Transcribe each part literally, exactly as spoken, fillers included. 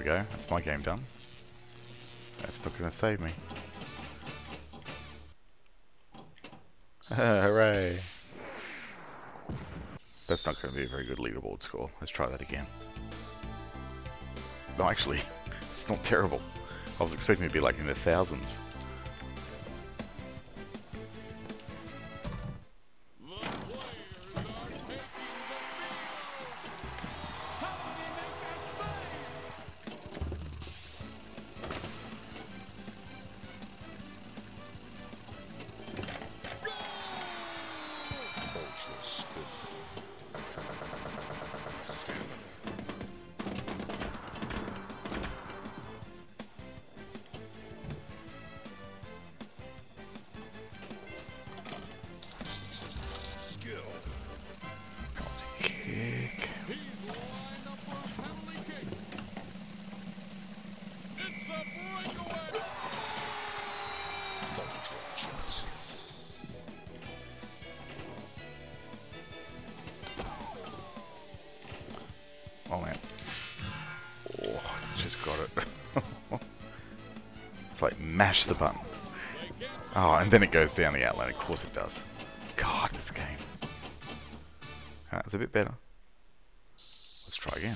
we go. That's my game done. That's not going to save me. Hooray! That's not going to be a very good leaderboard score. Let's try that again. No, actually, it's not terrible. I was expecting it to be like in the thousands. Oh man. Oh, just got it. It's like mash the button. Oh, and then it goes down the outline. Of course it does. God, this game. That's a bit better. Let's try again.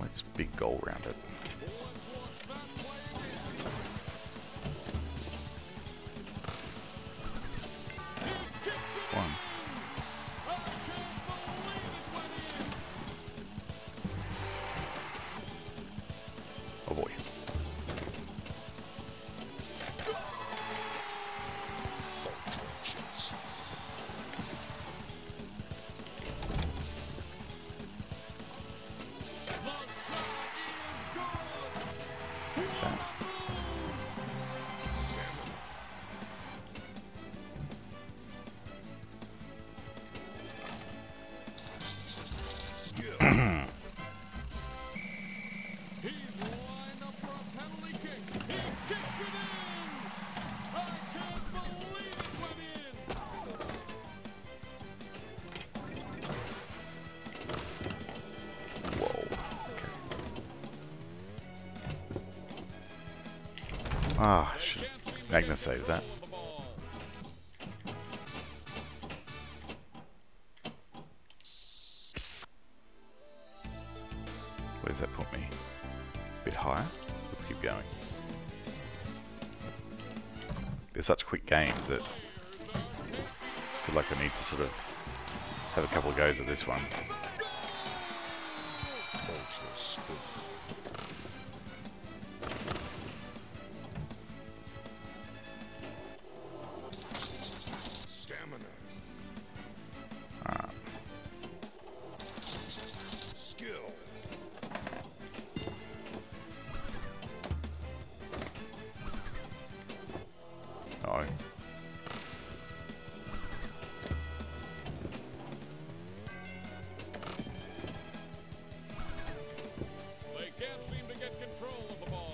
Let's big goal round it. One. Oh boy. Ah, oh, Magnus saved that. Where's that put me? A bit higher? Let's keep going. They're such quick games that I feel like I need to sort of have a couple of goes at this one. Oh. They can't seem to get control of the ball.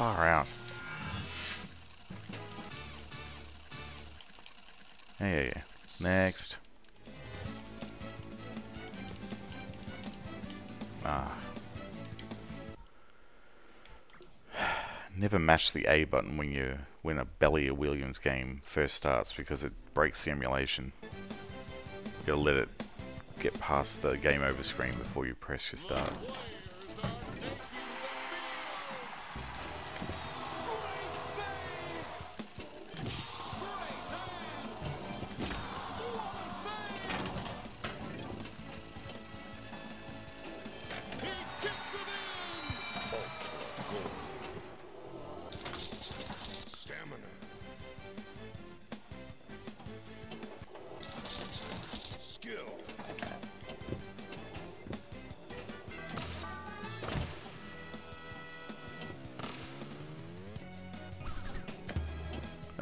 Far out. Yeah, yeah, yeah. Next. Ah. Never mash the A button when you when a Bally Williams game first starts because it breaks the emulation. You gotta let it get past the game over screen before you press your start.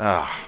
Ah.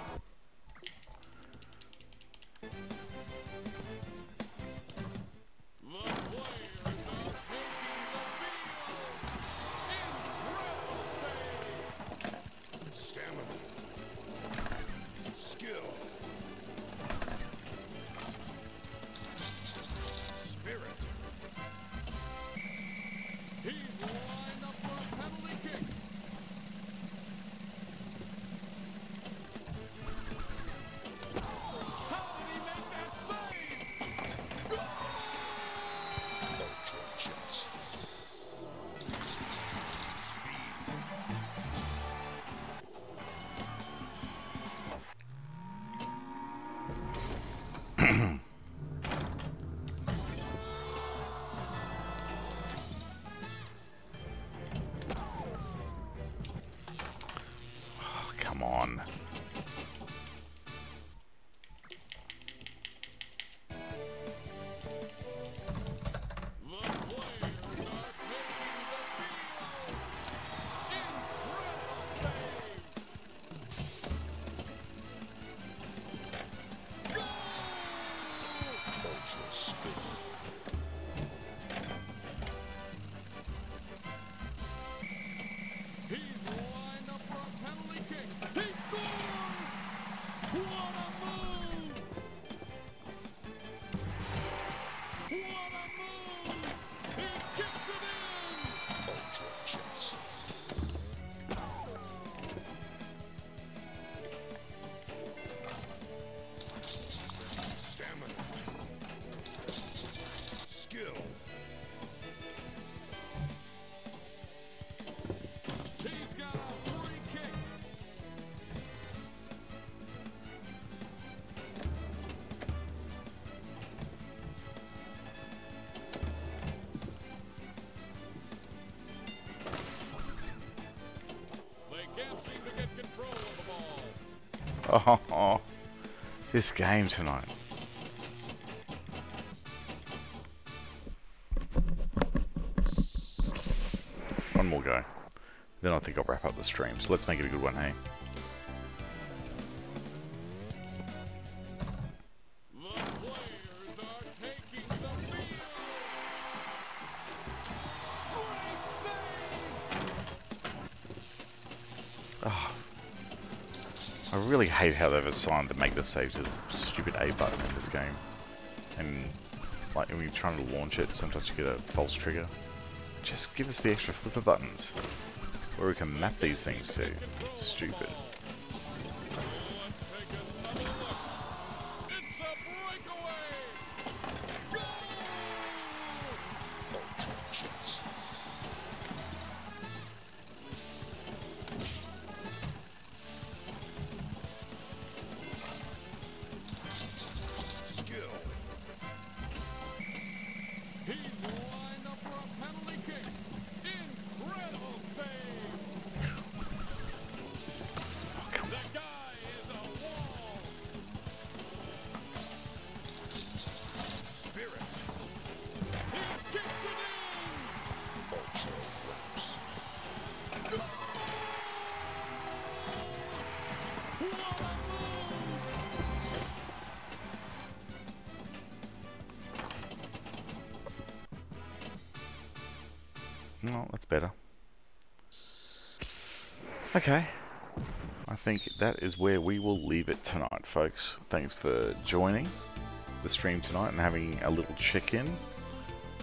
Oh, oh, this game tonight. One more go. Then I think I'll wrap up the stream. So let's make it a good one, hey? I hate how they've assigned the Magnus save to the stupid A button in this game. And like when you're trying to launch it, sometimes you get a false trigger. Just give us the extra flipper buttons. Where we can map these things to. Stupid. No, that's better. Okay. I think that is where we will leave it tonight, folks. Thanks for joining the stream tonight and having a little check-in.